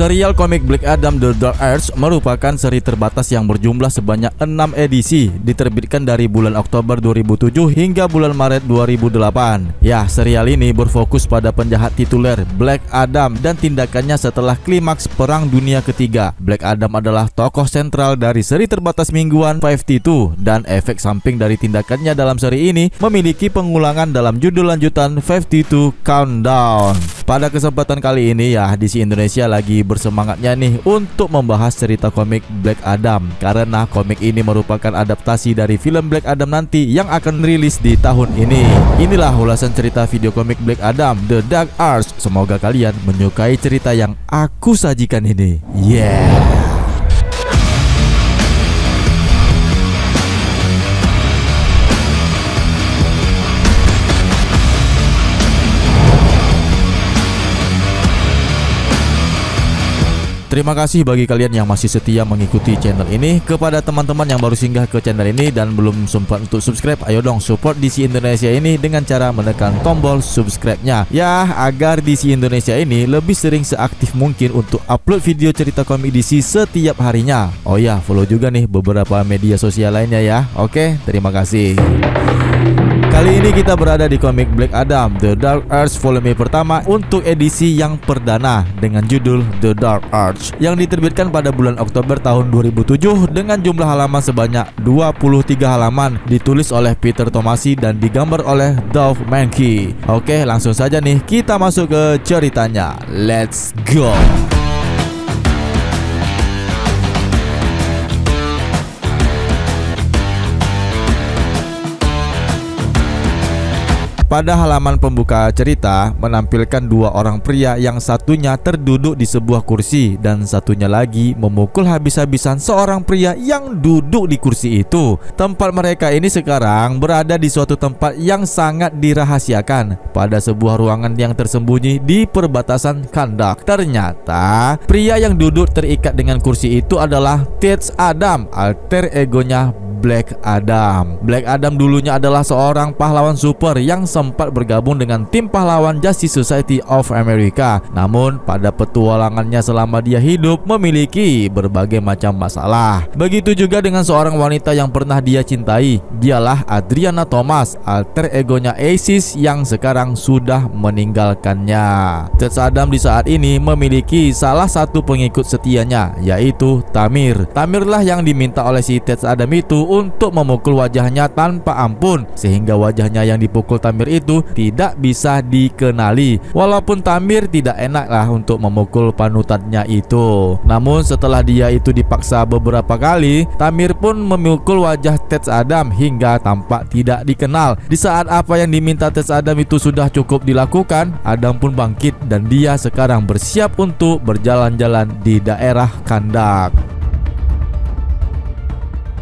Serial komik Black Adam The Dark Age merupakan seri terbatas yang berjumlah sebanyak 6 edisi, diterbitkan dari bulan Oktober 2007 hingga bulan Maret 2008. Ya, serial ini berfokus pada penjahat tituler Black Adam dan tindakannya setelah klimaks Perang Dunia Ketiga. Black Adam adalah tokoh sentral dari seri terbatas Mingguan 52 dan efek samping dari tindakannya dalam seri ini memiliki pengulangan dalam judul lanjutan 52 Countdown. Pada kesempatan kali ini ya, DC Indonesia lagi bersemangatnya nih untuk membahas cerita komik Black Adam, karena komik ini merupakan adaptasi dari film Black Adam nanti yang akan rilis di tahun ini. Inilah ulasan cerita video komik Black Adam The Dark Age. Semoga kalian menyukai cerita yang aku sajikan ini. Yeah. Terima kasih bagi kalian yang masih setia mengikuti channel ini. Kepada teman-teman yang baru singgah ke channel ini dan belum sempat untuk subscribe, ayo dong support DC Indonesia ini dengan cara menekan tombol subscribe-nya, ya, agar DC Indonesia ini lebih sering seaktif mungkin untuk upload video cerita komik DC setiap harinya. Oh ya, follow juga nih beberapa media sosial lainnya ya. Oke, terima kasih. Kali ini kita berada di komik Black Adam The Dark Age volume pertama untuk edisi yang perdana dengan judul The Dark Age yang diterbitkan pada bulan Oktober tahun 2007 dengan jumlah halaman sebanyak 23 halaman, ditulis oleh Peter Tomasi dan digambar oleh Dove Mankey. Oke, langsung saja nih kita masuk ke ceritanya. Let's go. Pada halaman pembuka cerita menampilkan dua orang pria yang satunya terduduk di sebuah kursi dan satunya lagi memukul habis-habisan seorang pria yang duduk di kursi itu. Tempat mereka ini sekarang berada di suatu tempat yang sangat dirahasiakan, pada sebuah ruangan yang tersembunyi di perbatasan Kahndaq. Ternyata pria yang duduk terikat dengan kursi itu adalah Teth Adam, alter egonya Black Adam. Black Adam dulunya adalah seorang pahlawan super yang sempat bergabung dengan tim pahlawan Justice Society of America. Namun pada petualangannya selama dia hidup memiliki berbagai macam masalah. Begitu juga dengan seorang wanita yang pernah dia cintai. Dialah Adriana Thomas, alter egonya Isis yang sekarang sudah meninggalkannya. Teth Adam di saat ini memiliki salah satu pengikut setianya, yaitu Tamir. Tamirlah yang diminta oleh si Teth Adam itu untuk memukul wajahnya tanpa ampun, sehingga wajahnya yang dipukul Tamir itu tidak bisa dikenali. Walaupun Tamir tidak enaklah untuk memukul panutannya itu, namun setelah dia itu dipaksa beberapa kali, Tamir pun memukul wajah Teth Adam hingga tampak tidak dikenal. Di saat apa yang diminta Teth Adam itu sudah cukup dilakukan, Adam pun bangkit dan dia sekarang bersiap untuk berjalan-jalan di daerah Kahndaq.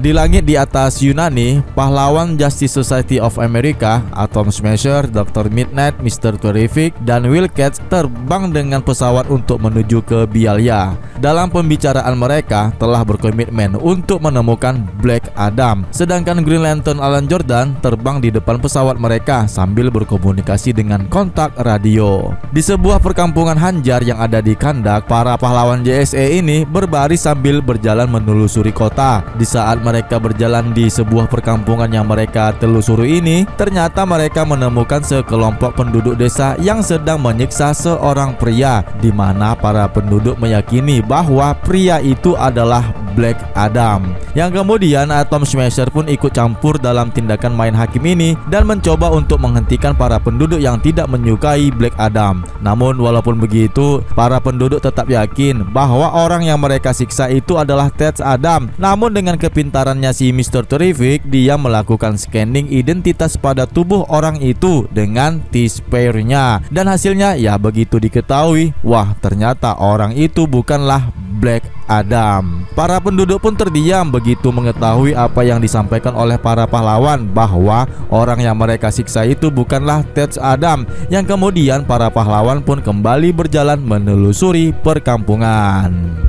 Di langit di atas Yunani, pahlawan Justice Society of America, Atom Smasher, Dr. Midnight, Mr. Terrific, dan Wildcat terbang dengan pesawat untuk menuju ke Bialya. Dalam pembicaraan mereka telah berkomitmen untuk menemukan Black Adam. Sedangkan Green Lantern Alan Jordan terbang di depan pesawat mereka sambil berkomunikasi dengan kontak radio. Di sebuah perkampungan Hanjar yang ada di Kahndaq, para pahlawan JSA ini berbaris sambil berjalan menelusuri kota. Di saat mereka berjalan di sebuah perkampungan yang mereka telusuri ini, ternyata mereka menemukan sekelompok penduduk desa yang sedang menyiksa seorang pria, di mana para penduduk meyakini bahwa pria itu adalah Black Adam. Yang kemudian Atom Smasher pun ikut campur dalam tindakan main hakim ini dan mencoba untuk menghentikan para penduduk yang tidak menyukai Black Adam. Namun walaupun begitu, para penduduk tetap yakin bahwa orang yang mereka siksa itu adalah Teth Adam. Namun dengan kepintaran si Mr. Terrific, dia melakukan scanning identitas pada tubuh orang itu dengan T-Spare-nya, dan hasilnya ya begitu diketahui, wah ternyata orang itu bukanlah Black Adam. Para penduduk pun terdiam begitu mengetahui apa yang disampaikan oleh para pahlawan, bahwa orang yang mereka siksa itu bukanlah Teth Adam. Yang kemudian para pahlawan pun kembali berjalan menelusuri perkampungan.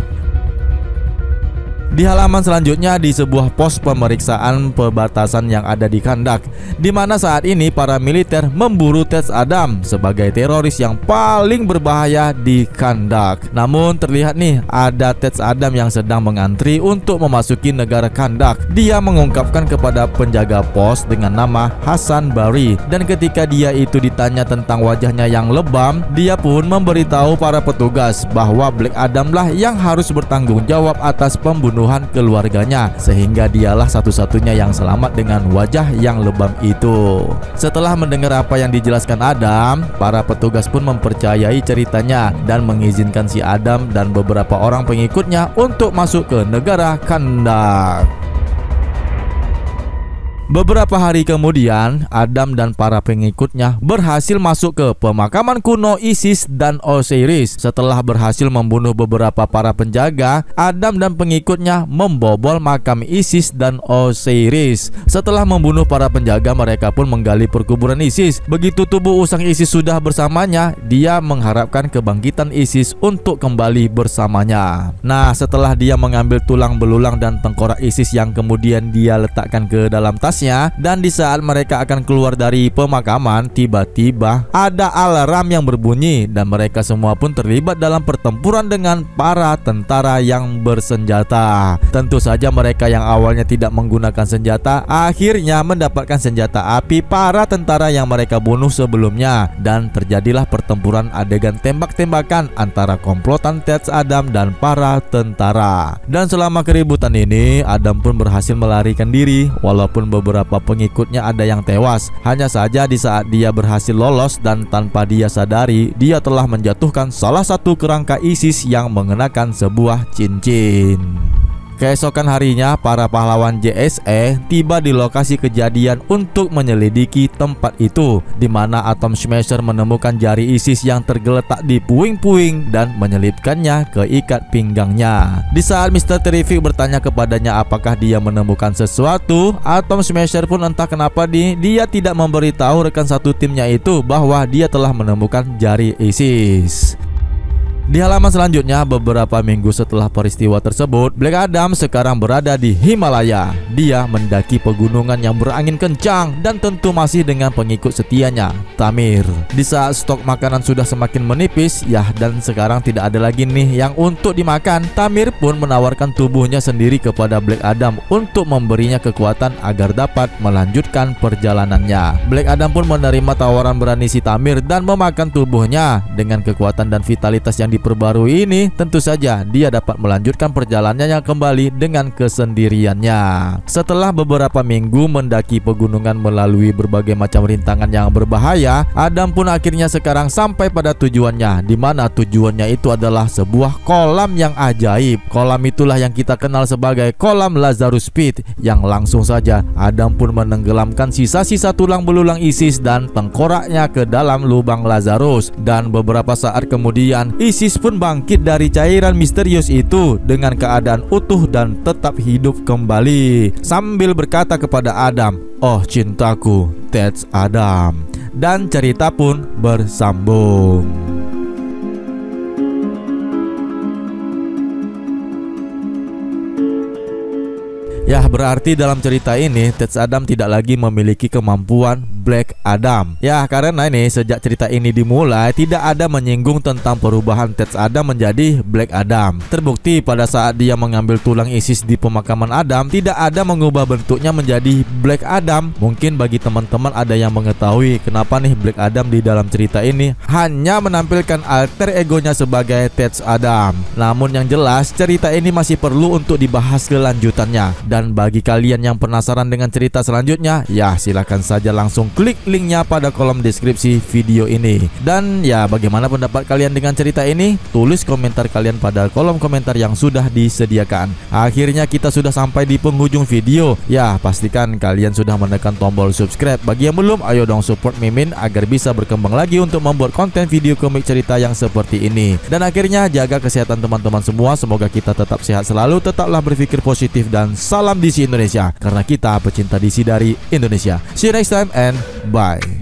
Di halaman selanjutnya di sebuah pos pemeriksaan perbatasan yang ada di Kahndaq, di mana saat ini para militer memburu Teth Adam sebagai teroris yang paling berbahaya di Kahndaq. Namun terlihat nih ada Teth Adam yang sedang mengantri untuk memasuki negara Kahndaq. Dia mengungkapkan kepada penjaga pos dengan nama Hasan Bari, dan ketika dia itu ditanya tentang wajahnya yang lebam, dia pun memberitahu para petugas bahwa Black Adam lah yang harus bertanggung jawab atas pembunuhan keluarganya, sehingga dialah satu-satunya yang selamat dengan wajah yang lebam itu. Setelah mendengar apa yang dijelaskan Adam, para petugas pun mempercayai ceritanya dan mengizinkan si Adam dan beberapa orang pengikutnya untuk masuk ke negara Kahndaq. Beberapa hari kemudian, Adam dan para pengikutnya berhasil masuk ke pemakaman kuno Isis dan Osiris. Setelah berhasil membunuh beberapa para penjaga, Adam dan pengikutnya membobol makam Isis dan Osiris. Setelah membunuh para penjaga, mereka pun menggali perkuburan Isis. Begitu tubuh usang Isis sudah bersamanya, dia mengharapkan kebangkitan Isis untuk kembali bersamanya. Nah, setelah dia mengambil tulang belulang dan tengkorak Isis yang kemudian dia letakkan ke dalam tas, dan di saat mereka akan keluar dari pemakaman, tiba-tiba ada alarm yang berbunyi dan mereka semua pun terlibat dalam pertempuran dengan para tentara yang bersenjata. Tentu saja mereka yang awalnya tidak menggunakan senjata akhirnya mendapatkan senjata api para tentara yang mereka bunuh sebelumnya, dan terjadilah pertempuran adegan tembak-tembakan antara komplotan Teth Adam dan para tentara. Dan selama keributan ini, Adam pun berhasil melarikan diri walaupun beberapa pengikutnya ada yang tewas. Hanya saja di saat dia berhasil lolos dan tanpa dia sadari, dia telah menjatuhkan salah satu kerangka Isis yang mengenakan sebuah cincin. Keesokan harinya, para pahlawan JSE tiba di lokasi kejadian untuk menyelidiki tempat itu, di mana Atom Smasher menemukan jari Isis yang tergeletak di puing-puing dan menyelipkannya ke ikat pinggangnya. Di saat Mr. Terrific bertanya kepadanya apakah dia menemukan sesuatu, Atom Smasher pun entah kenapa dia tidak memberitahu rekan satu timnya itu bahwa dia telah menemukan jari Isis. Di halaman selanjutnya, beberapa minggu setelah peristiwa tersebut, Black Adam sekarang berada di Himalaya. Dia mendaki pegunungan yang berangin kencang dan tentu masih dengan pengikut setianya, Tamir. Di saat stok makanan sudah semakin menipis, dan sekarang tidak ada lagi nih yang untuk dimakan, Tamir pun menawarkan tubuhnya sendiri kepada Black Adam untuk memberinya kekuatan agar dapat melanjutkan perjalanannya. Black Adam pun menerima tawaran berani si Tamir dan memakan tubuhnya. Dengan kekuatan dan vitalitas yang diperbarui ini, tentu saja dia dapat melanjutkan perjalanannya kembali dengan kesendiriannya. Setelah beberapa minggu mendaki pegunungan melalui berbagai macam rintangan yang berbahaya, Adam pun akhirnya sekarang sampai pada tujuannya, di mana tujuannya itu adalah sebuah kolam yang ajaib. Kolam itulah yang kita kenal sebagai kolam Lazarus Pit, yang langsung saja Adam pun menenggelamkan sisa-sisa tulang belulang Isis dan tengkoraknya ke dalam lubang Lazarus. Dan beberapa saat kemudian, Isis pun bangkit dari cairan misterius itu dengan keadaan utuh dan tetap hidup kembali, sambil berkata kepada Adam, "Oh cintaku, Teth Adam." Dan cerita pun bersambung. Berarti dalam cerita ini Teth Adam tidak lagi memiliki kemampuan Black Adam. Karena ini sejak cerita ini dimulai tidak ada menyinggung tentang perubahan Teth Adam menjadi Black Adam. Terbukti pada saat dia mengambil tulang Isis di pemakaman Adam, tidak ada mengubah bentuknya menjadi Black Adam. Mungkin bagi teman-teman ada yang mengetahui kenapa nih Black Adam di dalam cerita ini hanya menampilkan alter egonya sebagai Teth Adam. Namun yang jelas cerita ini masih perlu untuk dibahas kelanjutannya. Dan bagi kalian yang penasaran dengan cerita selanjutnya, silakan saja langsung klik linknya pada kolom deskripsi video ini. Dan bagaimana pendapat kalian dengan cerita ini? Tulis komentar kalian pada kolom komentar yang sudah disediakan. Akhirnya kita sudah sampai di penghujung video. Pastikan kalian sudah menekan tombol subscribe. Bagi yang belum, ayo dong support Mimin agar bisa berkembang lagi untuk membuat konten video komik cerita yang seperti ini. Dan akhirnya jaga kesehatan teman-teman semua. Semoga kita tetap sehat selalu, tetaplah berpikir positif, dan salam DC Indonesia, karena kita pecinta DC dari Indonesia. See you next time and bye.